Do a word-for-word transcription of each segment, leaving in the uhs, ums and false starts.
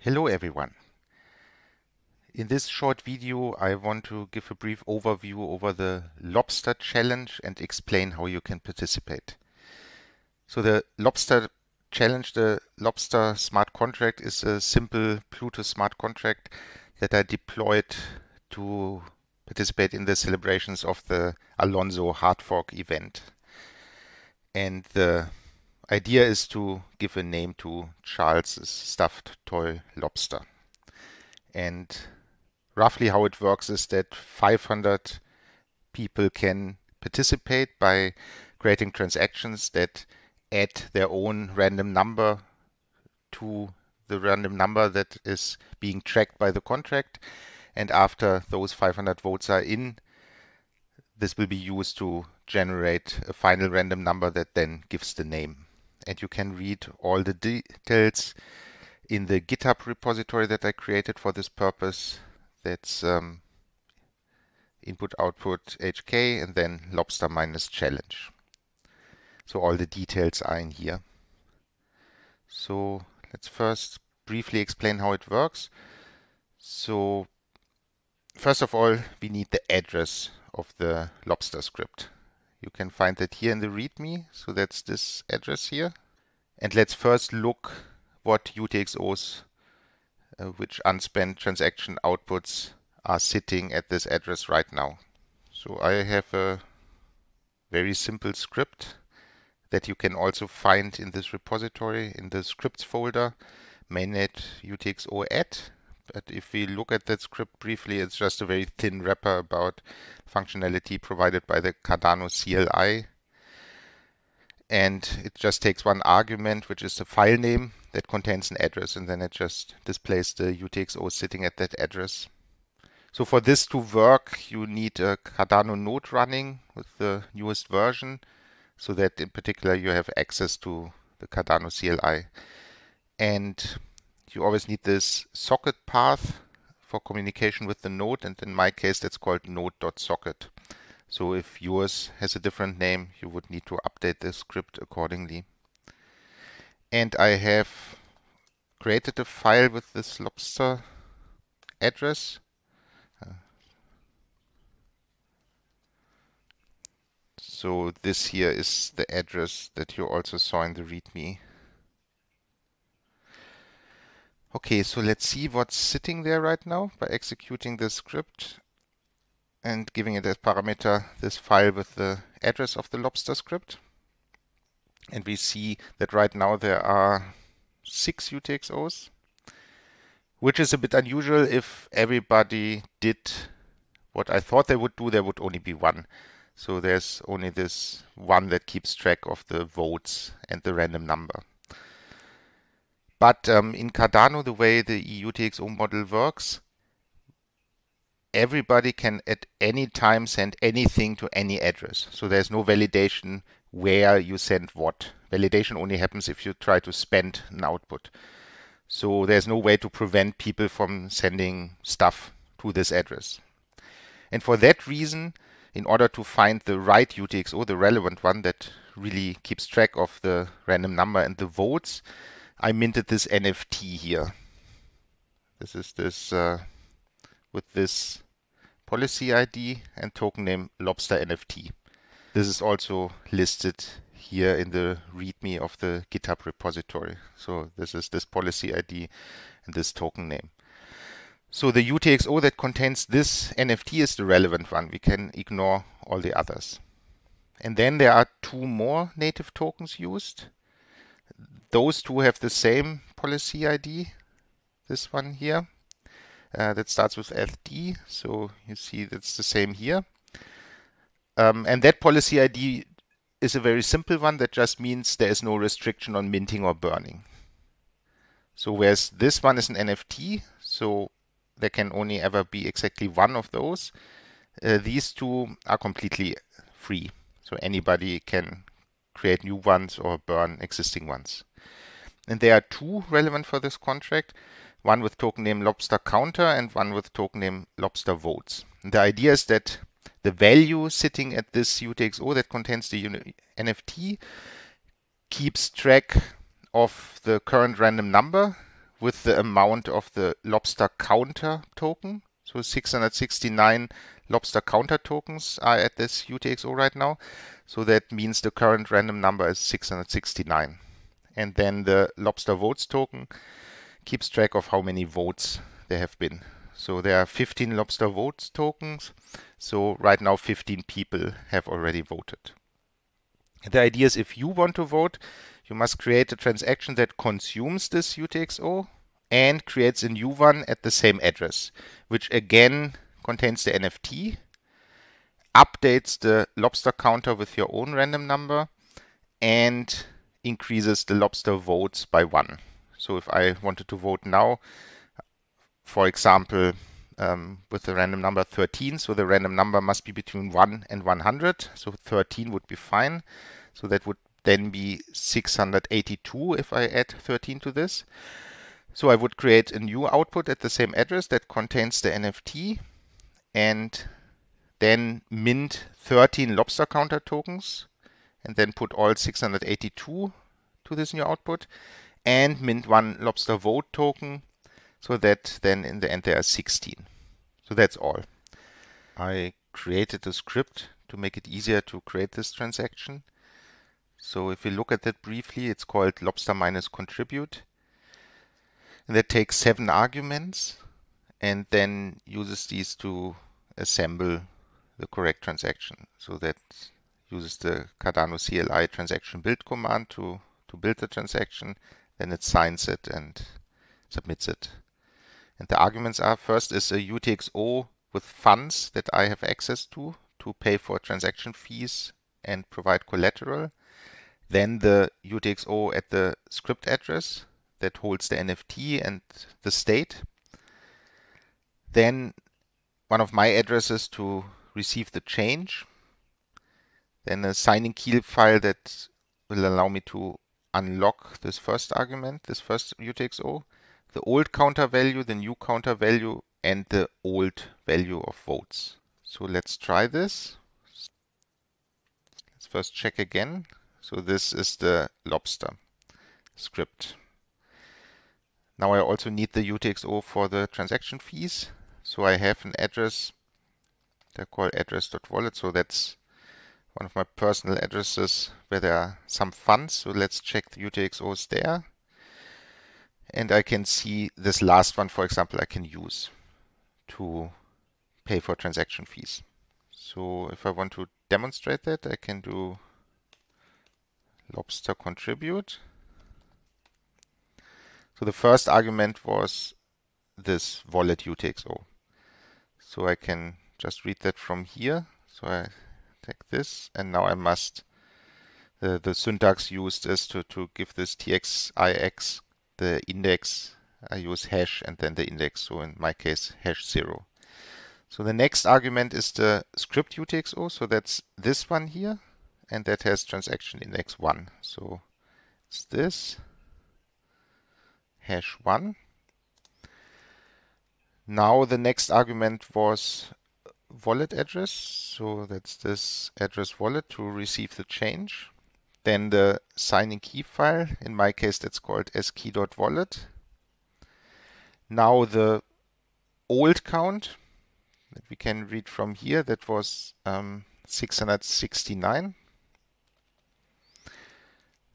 Hello everyone. In this short video I want to give a brief overview over the Lobster Challenge and explain how you can participate. So the Lobster Challenge, the Lobster smart contract, is a simple Plutus smart contract that I deployed to participate in the celebrations of the Alonzo hard fork event. And the idea is to give a name to Charles's stuffed toy lobster. And roughly how it works is that five hundred people can participate by creating transactions that add their own random number to the random number that is being tracked by the contract. And after those five hundred votes are in, this will be used to generate a final random number that then gives the name. And you can read all the details in the GitHub repository that I created for this purpose. That's um, input output H K and then lobster minus challenge. So all the details are in here. So let's first briefly explain how it works. So first of all, we need the address of the lobster script. You can find that here in the README, so that's this address here. And let's first look what U T X Os, uh, which unspent transaction outputs, are sitting at this address right now. So I have a very simple script that you can also find in this repository in the scripts folder, mainnet.utxo add. But if we look at that script briefly, it's just a very thin wrapper about functionality provided by the Cardano C L I. And it just takes one argument, which is the file name that contains an address, and then it just displays the U T X O sitting at that address. So for this to work, you need a Cardano node running with the newest version, so that in particular you have access to the Cardano C L I. And you always need this socket path for communication with the node, and in my case that's called node.socket. So if yours has a different name, you would need to update the script accordingly. And I have created a file with this lobster address. So this here is the address that you also saw in the README. Okay, so let's see what's sitting there right now by executing the script and giving it as parameter this file with the address of the lobster script. And we see that right now there are six U T X Os, which is a bit unusual. If everybody did what I thought they would do, there would only be one. So there's only this one that keeps track of the votes and the random number. But um, in Cardano, the way the U T X O model works, everybody can at any time send anything to any address. So there's no validation where you send what. Validation only happens if you try to spend an output. So there's no way to prevent people from sending stuff to this address. And for that reason, in order to find the right U T X O, the relevant one that really keeps track of the random number and the votes, I minted this N F T here. This is this uh, with this policy I D and token name lobster N F T. This is also listed here in the README of the GitHub repository. So this is this policy I D and this token name. So the U T X O that contains this N F T is the relevant one. We can ignore all the others. And then there are two more native tokens used. Those two have the same policy I D, this one here, uh, that starts with F D, so you see that's the same here. Um, and that policy I D is a very simple one that just means there is no restriction on minting or burning. So whereas this one is an N F T, so there can only ever be exactly one of those, uh, these two are completely free, so anybody can create new ones or burn existing ones. And there are two relevant for this contract, one with token name lobster counter and one with token name lobster votes. And the idea is that the value sitting at this U T X O that contains the N F T keeps track of the current random number with the amount of the lobster counter token. So six hundred sixty-nine lobster counter tokens are at this U T X O right now. So that means the current random number is six hundred sixty-nine. And then the lobster votes token keeps track of how many votes there have been. So there are fifteen lobster votes tokens. So right now fifteen people have already voted. The idea is if you want to vote, you must create a transaction that consumes this U T X O and creates a new one at the same address, which again contains the N F T, updates the lobster counter with your own random number, and increases the lobster votes by one. So if I wanted to vote now, for example, um, with the random number thirteen, so the random number must be between one and one hundred, so thirteen would be fine. So that would then be six hundred eighty-two if I add thirteen to this. So I would create a new output at the same address that contains the N F T and then mint thirteen lobster counter tokens and then put all six hundred eighty-two to this new output and mint one lobster vote token so that then in the end there are sixteen. So that's all. I created a script to make it easier to create this transaction. So if we look at that briefly, it's called lobster minus contribute. That takes seven arguments and then uses these to assemble the correct transaction. So that uses the Cardano C L I transaction build command to, to build the transaction. Then it signs it and submits it. And the arguments are, first is a U T X O with funds that I have access to to pay for transaction fees and provide collateral. Then the U T X O at the script address that holds the N F T and the state. Then one of my addresses to receive the change. Then a signing key file that will allow me to unlock this first argument, this first U T X O, the old counter value, the new counter value, and the old value of votes. So let's try this. Let's first check again. So this is the lobster script. Now I also need the U T X O for the transaction fees. So I have an address that I call address.wallet. So that's one of my personal addresses where there are some funds. So let's check the U T X Os there. And I can see this last one, for example, I can use to pay for transaction fees. So if I want to demonstrate that, I can do lobster contribute. So the first argument was this wallet U T X O. So I can just read that from here. So I take this and now I must, the, the syntax used is to, to give this T X I X the index. I use hash and then the index. So in my case, hash zero. So the next argument is the script U T X O. So that's this one here and that has transaction index one. So it's this. Hash one. Now the next argument was wallet address. So that's this address wallet to receive the change. Then the signing key file. In my case, that's called skey.wallet. Now the old count that we can read from here, that was um, six hundred sixty-nine.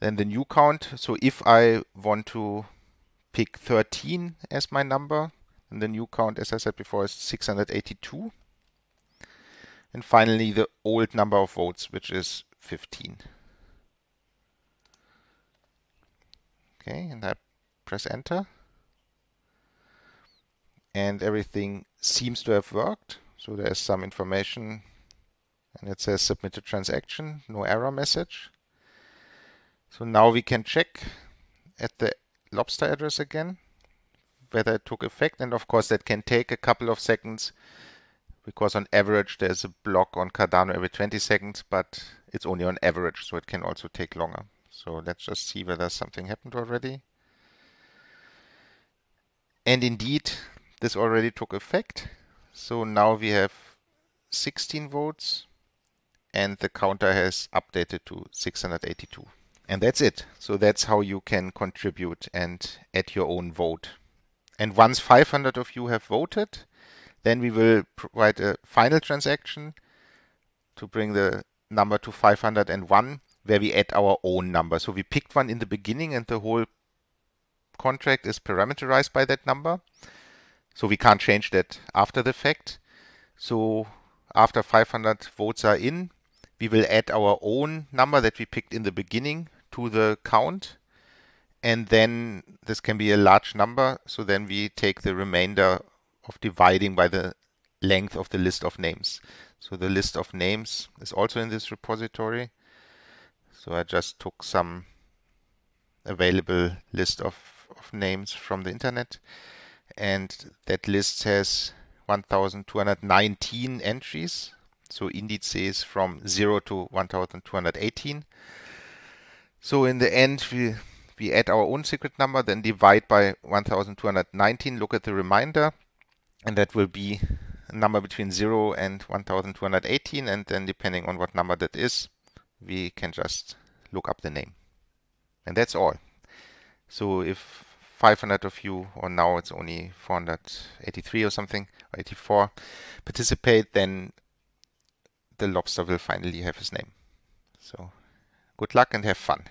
Then the new count. So if I want to pick thirteen as my number, and the new count, as I said before, is six hundred eighty-two. And finally, the old number of votes, which is fifteen. Okay, and I press enter. And everything seems to have worked. So there's some information, and it says submitted transaction, no error message. So now we can check at the lobster address again, whether it took effect. And of course that can take a couple of seconds because on average there's a block on Cardano every twenty seconds, but it's only on average, so it can also take longer. So let's just see whether something happened already. And indeed, this already took effect. So now we have sixteen votes, and the counter has updated to six hundred eighty-two. And that's it. So that's how you can contribute and add your own vote. And once five hundred of you have voted, then we will provide a final transaction to bring the number to five hundred one, where we add our own number. So we picked one in the beginning, and the whole contract is parameterized by that number. So we can't change that after the fact. So after five hundred votes are in, we will add our own number that we picked in the beginning to the count. And then this can be a large number. So then we take the remainder of dividing by the length of the list of names. So the list of names is also in this repository. So I just took some available list of, of names from the internet. And that list has one thousand two hundred nineteen entries. So indices from zero to one thousand two hundred eighteen. So in the end, we, we add our own secret number, then divide by one thousand two hundred nineteen, look at the remainder, and that will be a number between zero and one thousand two hundred eighteen. And then depending on what number that is, we can just look up the name. And that's all. So if five hundred of you, or now it's only four hundred eighty-three or something, or eighty-four, participate, then the lobster will finally have his name. So good luck and have fun.